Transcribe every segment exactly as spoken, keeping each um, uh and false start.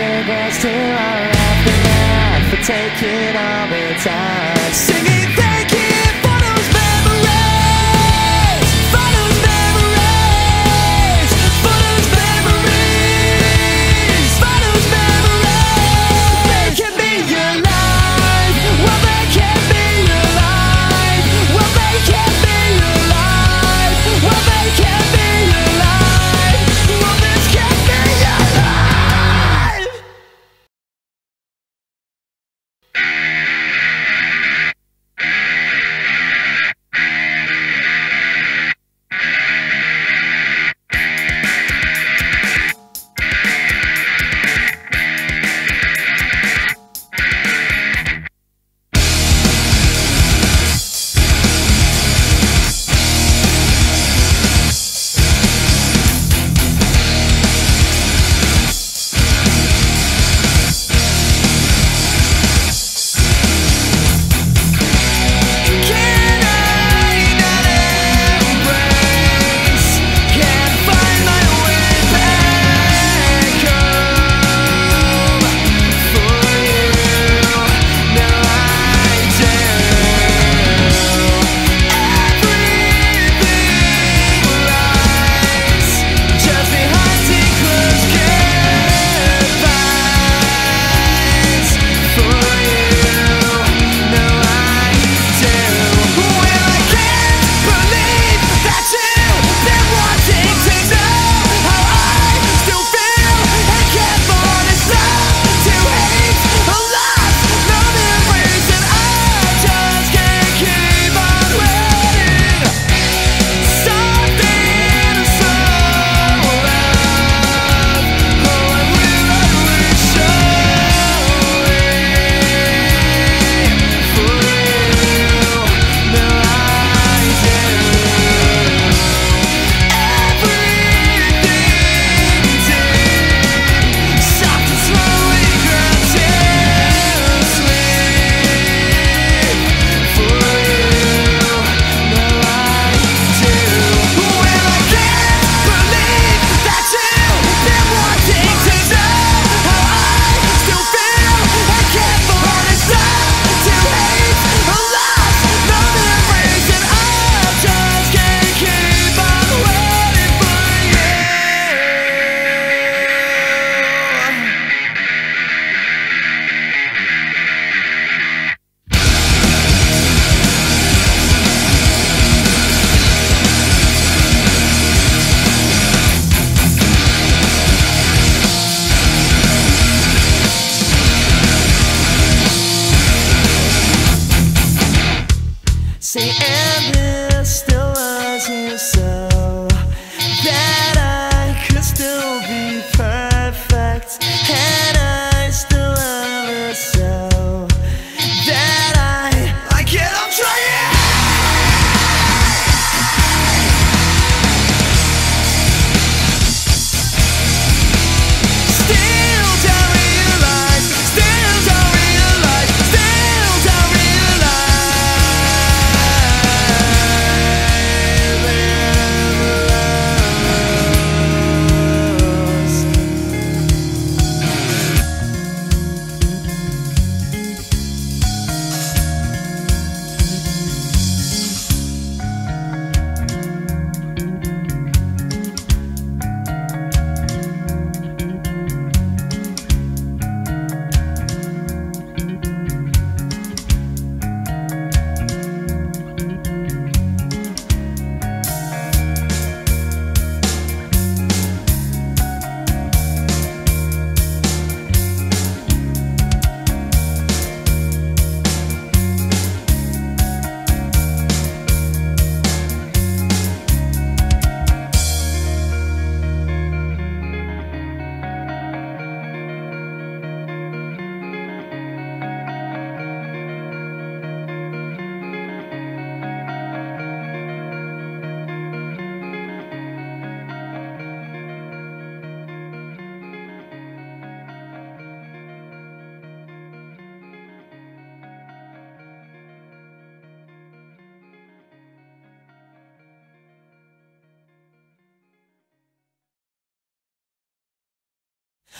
cigarettes till our aftermath for taking all the time. Singing thank you for those memories, for those memories, for those memories, for those memories. They can be your life. Well, they can be your life. Well, they can be your life. Well, they can be your life. Well, this can be your life.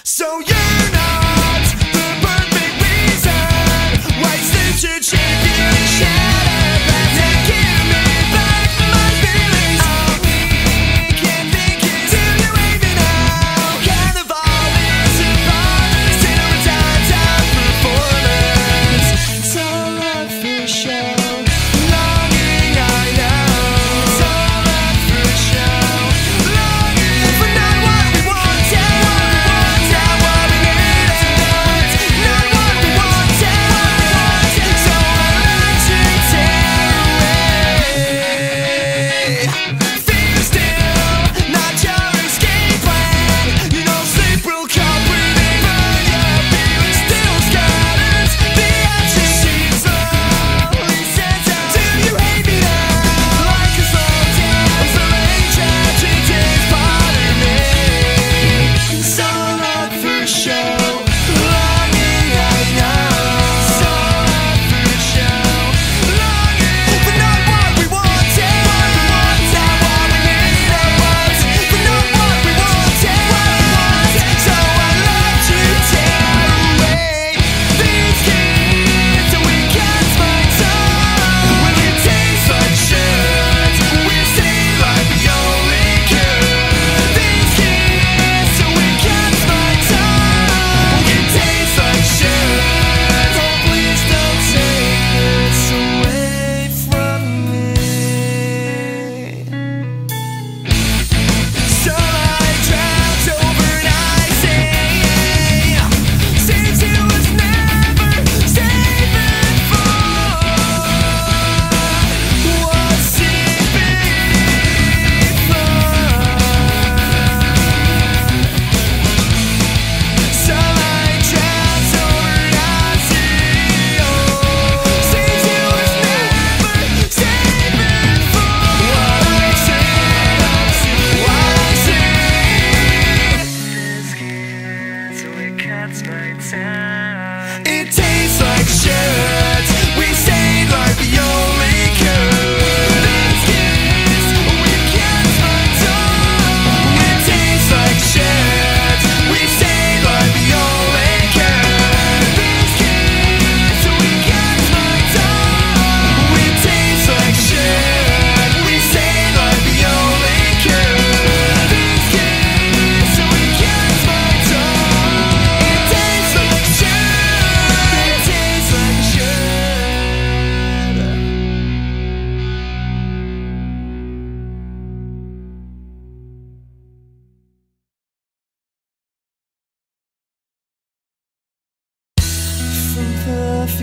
So you know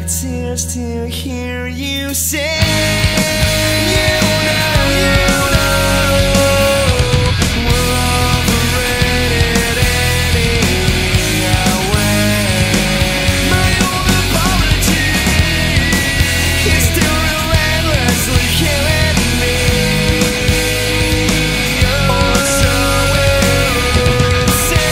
tears to hear you say, you know, you know, we're overrated any way. My own apology is still relentlessly killing me. Or so it seems.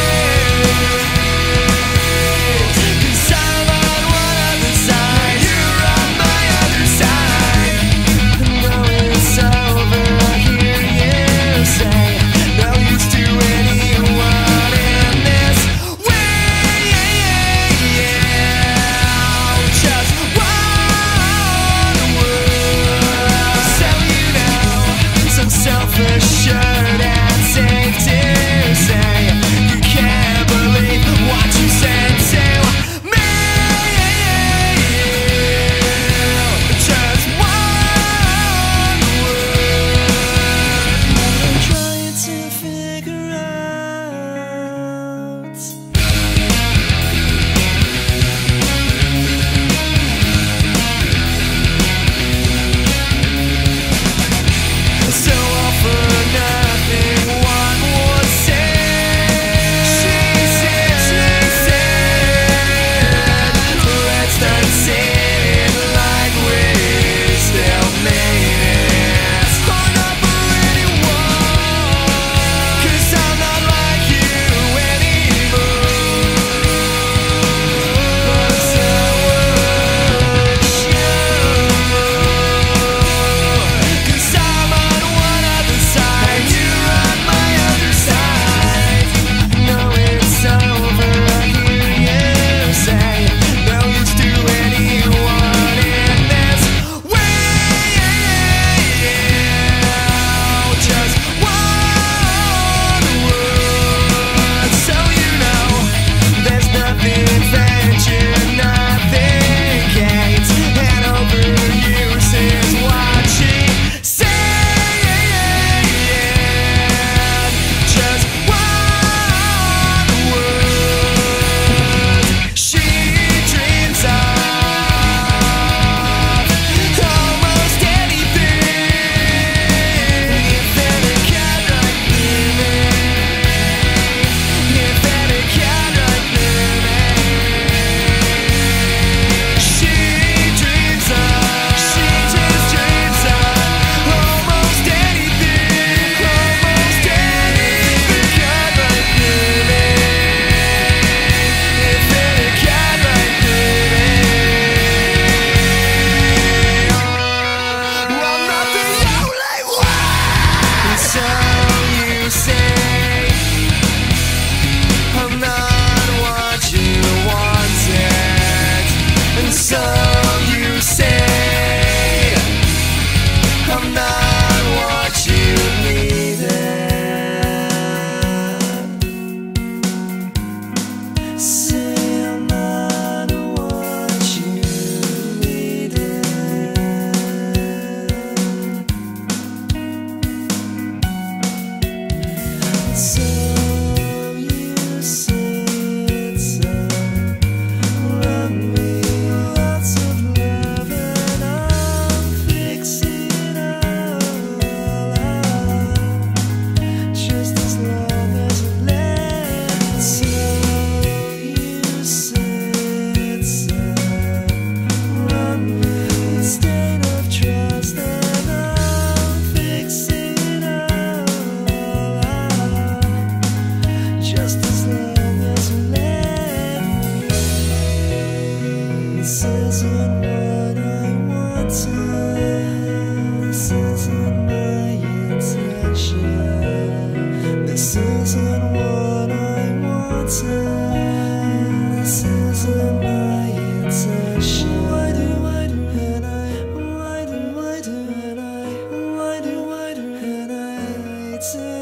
It's